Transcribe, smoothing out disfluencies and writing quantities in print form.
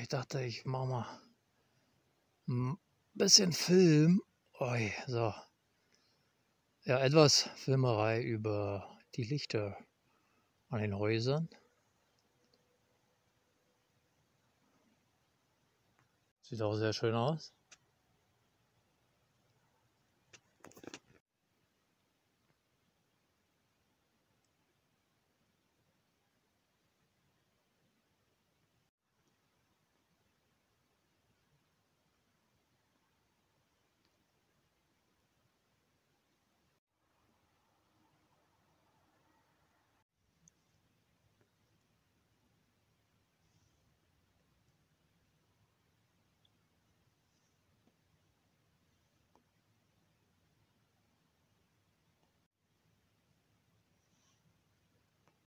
Ich dachte, ich mache mal ein bisschen Film. Oi, so. Ja, etwas Filmerei über die Lichter an den Häusern. Sieht auch sehr schön aus.